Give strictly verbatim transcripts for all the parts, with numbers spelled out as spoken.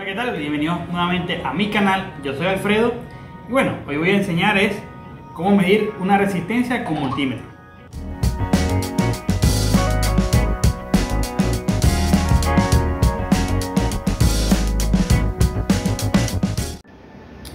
Hola, ¿qué tal? Bienvenidos nuevamente a mi canal. Yo soy Alfredo y bueno, hoy voy a enseñar es cómo medir una resistencia con multímetro.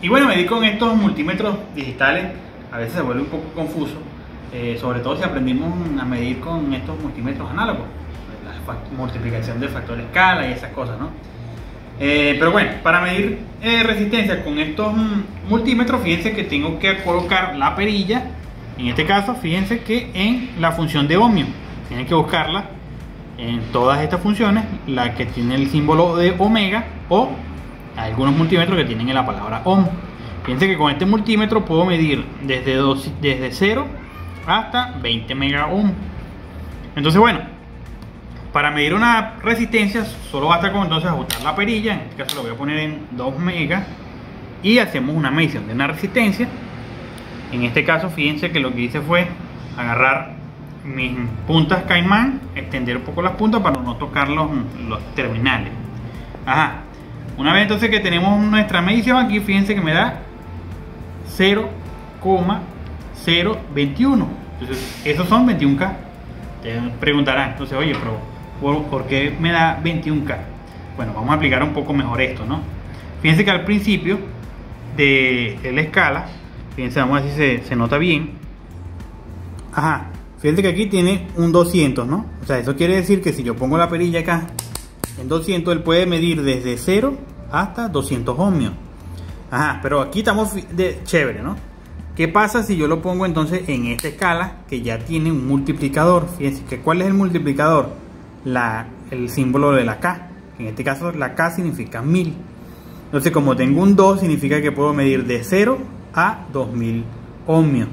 Y bueno, medir con estos multímetros digitales a veces se vuelve un poco confuso, eh, sobre todo si aprendimos a medir con estos multímetros análogos, la multiplicación del factor de escala y esas cosas, ¿no? Eh, pero bueno, para medir eh, resistencia con estos mm, multímetros, fíjense que tengo que colocar la perilla. En este caso, fíjense que en la función de ohmio tienen que buscarla en todas estas funciones, la que tiene el símbolo de omega, o algunos multímetros que tienen en la palabra ohm. Fíjense que con este multímetro puedo medir desde, dos, desde cero hasta veinte mega ohm. Entonces bueno, para medir una resistencia solo basta con entonces ajustar la perilla. En este caso lo voy a poner en dos megas y hacemos una medición de una resistencia. En este caso fíjense que lo que hice fue agarrar mis puntas caimán, extender un poco las puntas para no tocar los, los terminales. Ajá. Una vez entonces que tenemos nuestra medición aquí, fíjense que me da cero coma cero veintiuno. Entonces esos son veintiuno K. Te preguntarán, entonces, oye, pero ¿por qué me da veintiuno K? Bueno, vamos a aplicar un poco mejor esto, ¿no? Fíjense que al principio de, de la escala, fíjense, vamos a ver si se, se nota bien. Ajá, fíjense que aquí tiene un doscientos, ¿no? O sea, eso quiere decir que si yo pongo la perilla acá en doscientos, él puede medir desde cero hasta doscientos ohmios. Ajá, pero aquí estamos de chévere, ¿no? ¿Qué pasa si yo lo pongo entonces en esta escala que ya tiene un multiplicador? Fíjense que ¿cuál es el multiplicador? La, el símbolo de la K. En este caso la K significa mil. Entonces como tengo un dos, significa que puedo medir de cero a dos mil ohmios.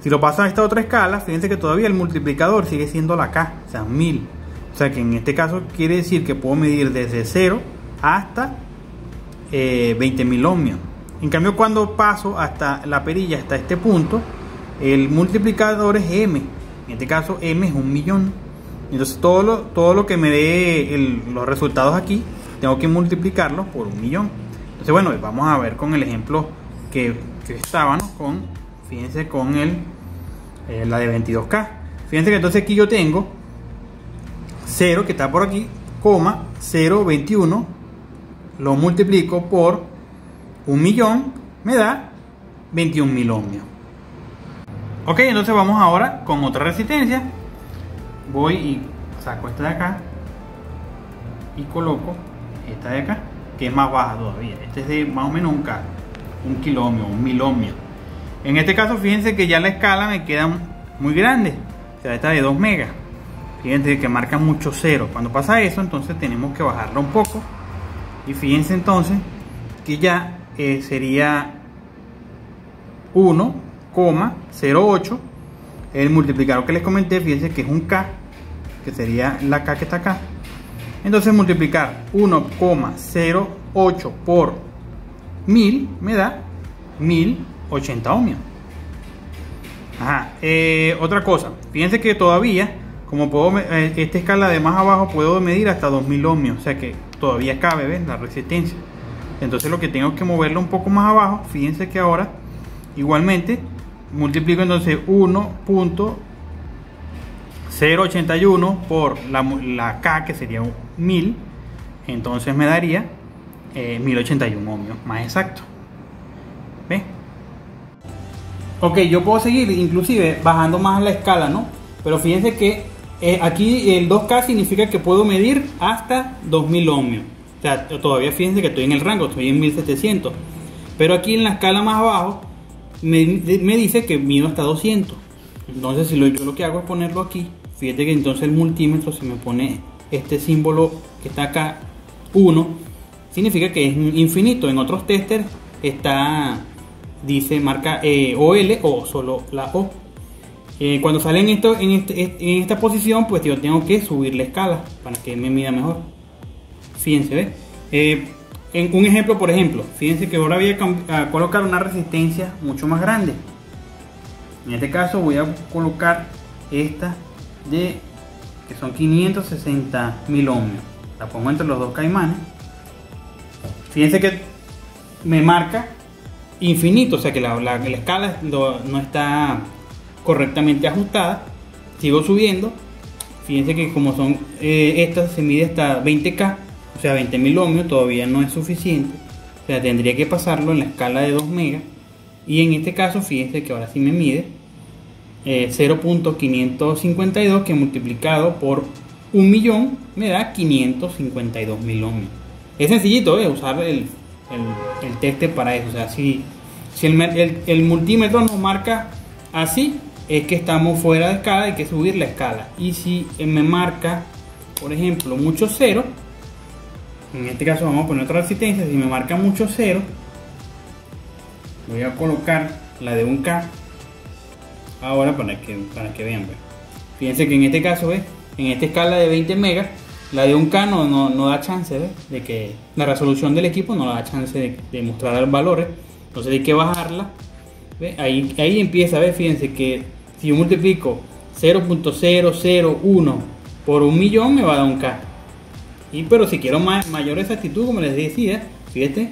Si lo paso a esta otra escala, fíjense que todavía el multiplicador sigue siendo la K, o sea mil. O sea que en este caso quiere decir que puedo medir desde cero hasta eh, veinte mil ohmios. En cambio, cuando paso hasta la perilla, hasta este punto, el multiplicador es M. En este caso M es un millón. Entonces todo lo, todo lo que me dé el, los resultados aquí, tengo que multiplicarlos por un millón. Entonces bueno, vamos a ver con el ejemplo que, que estábamos con, fíjense, con el, eh, la de veintidós K. Fíjense que entonces aquí yo tengo cero, que está por aquí, coma cero veintiuno, lo multiplico por un millón, me da veintiún mil ohmios. Ok, entonces vamos ahora con otra resistencia. Voy y saco esta de acá y coloco esta de acá, que es más baja todavía. Este es de más o menos un K, un kilo ohmio, un mil ohmio. En este caso fíjense que ya la escala me queda muy grande, o sea, esta de dos megas. Fíjense que marca mucho cero. Cuando pasa eso, entonces tenemos que bajarla un poco. Y fíjense entonces que ya eh, sería uno coma cero ocho. El multiplicador que les comenté, fíjense que es un K, que sería la K que está acá. Entonces multiplicar uno coma cero ocho por mil me da mil ochenta ohmios. Ajá, eh, otra cosa, fíjense que todavía, como puedo, eh, esta escala de más abajo puedo medir hasta dos mil ohmios, o sea que todavía cabe, ¿ves?, la resistencia. Entonces lo que tengo es que moverlo un poco más abajo. Fíjense que ahora igualmente multiplico entonces uno punto cero ochenta y uno por la, la K, que sería mil. Entonces me daría eh, mil ochenta y uno ohmios, más exacto. ¿Ve? Ok, yo puedo seguir inclusive bajando más la escala, ¿no? Pero fíjense que eh, aquí el dos K significa que puedo medir hasta dos mil ohmios. O sea, todavía fíjense que estoy en el rango, estoy en mil setecientos. Pero aquí en la escala más abajo Me, me dice que mido hasta doscientos. Entonces si lo, yo lo que hago es ponerlo aquí. Fíjate que entonces el multímetro se me pone este símbolo que está acá, uno, significa que es infinito. En otros testers está, dice, marca eh, O L o solo la O. eh, Cuando sale en, esto, en, este, en esta posición, pues yo tengo que subir la escala para que me mida mejor. Fíjense, ¿ves? Eh, En un ejemplo, por ejemplo, fíjense que ahora voy a colocar una resistencia mucho más grande. En este caso voy a colocar esta de, que son quinientos sesenta mil ohmios. La pongo entre los dos caimanes. Fíjense que me marca infinito, o sea que la, la, la escala no, no está correctamente ajustada. Sigo subiendo. Fíjense que como son eh, estas, se mide hasta veinte K, o sea veinte mil ohmios, todavía no es suficiente. O sea, tendría que pasarlo en la escala de dos megas. Y en este caso, fíjense que ahora sí me mide eh, cero punto quinientos cincuenta y dos, que multiplicado por un millón me da quinientos cincuenta y dos mil ohmios. Es sencillito, ¿eh? Usar el, el, el tester para eso. O sea, si, si el, el, el multímetro nos marca así, es que estamos fuera de escala, hay que subir la escala. Y si me marca, por ejemplo, mucho cero, en este caso vamos a poner otra resistencia. Si me marca mucho cero, voy a colocar la de un K ahora para que, para que vean. Fíjense que en este caso, ¿ves?, en esta escala de veinte megas, la de un K no, no, no da chance, ¿ves?, de que la resolución del equipo no da chance de, de mostrar valores. Entonces hay que bajarla. ¿Ves? Ahí, ahí empieza, ¿ves? Fíjense que si yo multiplico cero punto cero cero uno por un millón, me va a dar un K. Y pero si quiero más, mayor exactitud, como les decía, fíjate,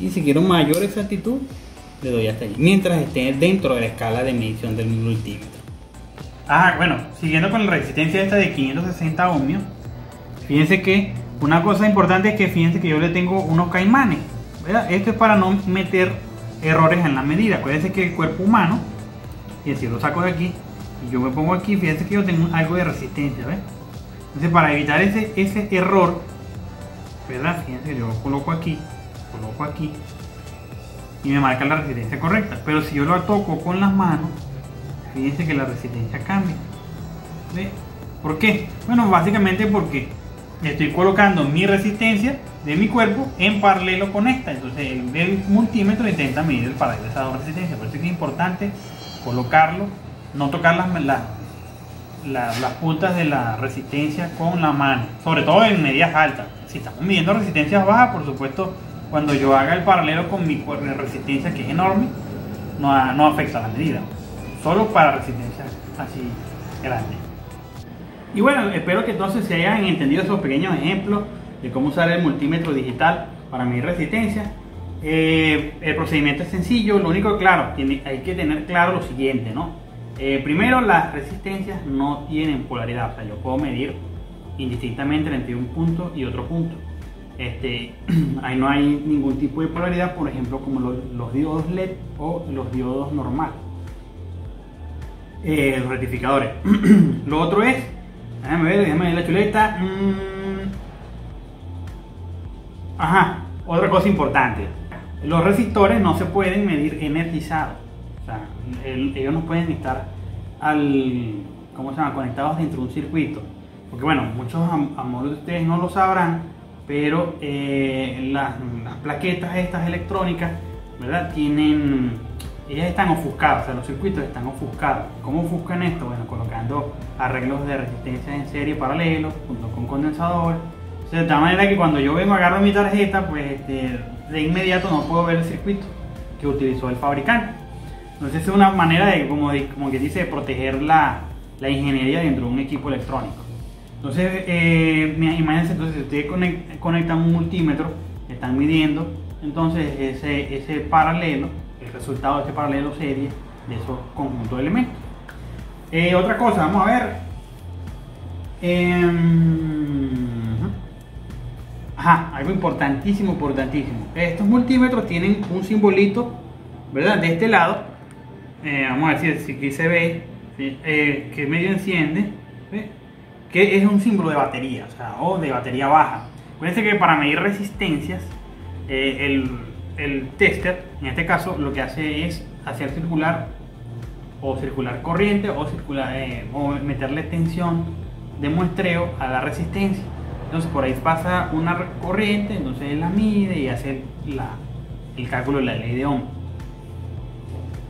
y si quiero mayor exactitud, le doy hasta allí, mientras esté dentro de la escala de medición del multímetro. Ah, bueno, siguiendo con la resistencia esta de quinientos sesenta ohmios, fíjense que una cosa importante es que fíjense que yo le tengo unos caimanes, ¿verdad? Esto es para no meter errores en la medida. Acuérdense que el cuerpo humano, y si lo saco de aquí y yo me pongo aquí, fíjense que yo tengo algo de resistencia, ¿ves? Entonces, para evitar ese, ese error, ¿verdad? Fíjense que yo lo coloco aquí, coloco aquí y me marca la resistencia correcta. Pero si yo lo toco con las manos, fíjense que la resistencia cambia. ¿Ves? ¿Por qué? Bueno, básicamente porque estoy colocando mi resistencia de mi cuerpo en paralelo con esta. Entonces el, el multímetro intenta medir el paralelo de esas dos resistencias. Por eso es que es importante colocarlo, no tocar las, las, las, las puntas de la resistencia con la mano, sobre todo en medidas altas. Si estamos midiendo resistencias bajas, por supuesto, cuando yo haga el paralelo con mi resistencia, que es enorme, no, no afecta la medida, solo para resistencias así grandes. Y bueno, espero que entonces se hayan entendido esos pequeños ejemplos de cómo usar el multímetro digital para medir resistencia. Eh, el procedimiento es sencillo, lo único claro, tiene, hay que tener claro lo siguiente, ¿no? Eh, primero, las resistencias no tienen polaridad, o sea, yo puedo medir indistintamente entre un punto y otro punto. Este, ahí no hay ningún tipo de polaridad, por ejemplo, como los, los diodos L E D o los diodos normales, eh, los rectificadores. Lo otro es, déjame ver, déjame ver la chuleta. Mm. Ajá, otra cosa importante. Los resistores no se pueden medir energizados, o sea, el, ellos no pueden estar al, ¿cómo se llama?, conectados dentro de un circuito. Porque bueno, muchos am amores de ustedes no lo sabrán, pero eh, las, las plaquetas estas electrónicas, ¿verdad?, tienen, ellas están ofuscadas, o sea, los circuitos están ofuscados. ¿Cómo ofuscan esto? Bueno, colocando arreglos de resistencia en serie paralelos junto con condensadores. O sea, de tal manera que cuando yo vengo, agarro mi tarjeta, pues este, de inmediato no puedo ver el circuito que utilizó el fabricante. Entonces es una manera de, como, de, como que dice, proteger la, la ingeniería dentro de un equipo electrónico. Entonces, eh, imagínense, entonces si ustedes conectan un multímetro, están midiendo entonces ese, ese paralelo, el resultado de ese paralelo serie de esos conjuntos de elementos. Eh, otra cosa, vamos a ver. Eh, Ajá, algo importantísimo, importantísimo. Estos multímetros tienen un simbolito, ¿verdad?, de este lado. Eh, vamos a decir, si aquí se ve, ¿sí?, eh, que medio enciende, ¿sí?, que es un símbolo de batería, o sea, o de batería baja. Acuérdense que para medir resistencias, eh, el, el tester, en este caso, lo que hace es hacer circular o circular corriente o, circular, eh, o meterle tensión de muestreo a la resistencia. Entonces por ahí pasa una corriente, entonces él la mide y hace la, el cálculo de la ley de Ohm.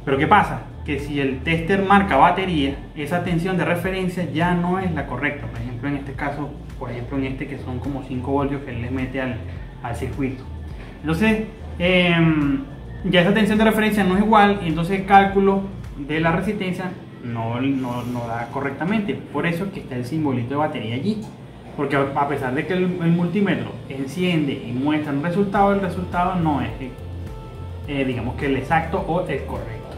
Pero ¿qué pasa? Que si el tester marca batería, esa tensión de referencia ya no es la correcta. Por ejemplo, en este caso, por ejemplo en este que son como cinco voltios que él le mete al, al circuito. Entonces eh, ya esa tensión de referencia no es igual, y entonces el cálculo de la resistencia no, no, no da correctamente. Por eso es que está el simbolito de batería allí. Porque a pesar de que el, el multímetro enciende y muestra un resultado, el resultado no es, eh, digamos que el exacto o el correcto.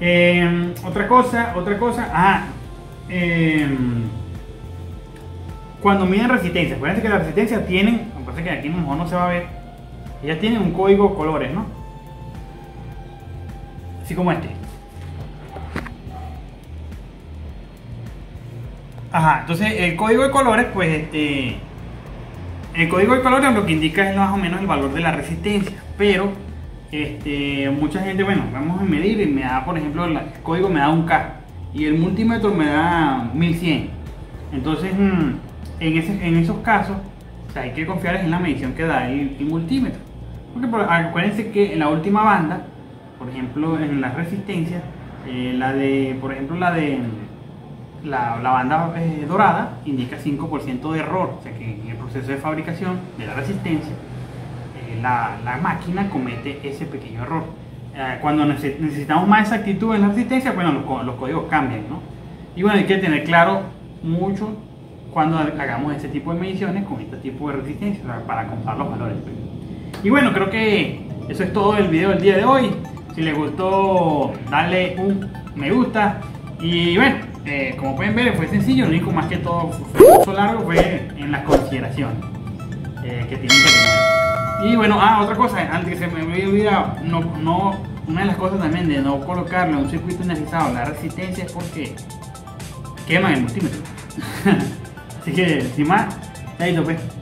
Eh, otra cosa, otra cosa, ah, eh, cuando miden resistencia, acuérdense que las resistencias tienen, lo que pasa es que aquí a lo mejor no se va a ver, ellas tienen un código de colores, ¿no? Así como este. Ajá, entonces el código de colores, pues este, el código de colores lo que indica es más o menos el valor de la resistencia, pero este, mucha gente, bueno, vamos a medir y me da, por ejemplo, el código me da un K y el multímetro me da mil cien, entonces en, ese, en esos casos, o sea, hay que confiar en la medición que da el, el multímetro, porque por, acuérdense que en la última banda, por ejemplo, en la resistencia, eh, la de, por ejemplo, la de... La, la banda eh, dorada indica cinco por ciento de error, o sea que en el proceso de fabricación de la resistencia eh, la, la máquina comete ese pequeño error. Eh, cuando necesitamos más exactitud en la resistencia, bueno, los, los códigos cambian, ¿no? Y bueno, hay que tener claro mucho cuando hagamos este tipo de mediciones con este tipo de resistencia, para comparar los valores. Y bueno, creo que eso es todo el video del día de hoy. Si les gustó, dale un me gusta y bueno, Eh, como pueden ver, fue sencillo, lo único más que todo fue largo fue en las consideraciones eh, que tienen que tener. Y bueno, ah, otra cosa, antes que se me había olvidado, no, no, una de las cosas también de no colocarle un circuito energizado la resistencia es porque queman el multímetro. Así que, sin más, ahí lo ves.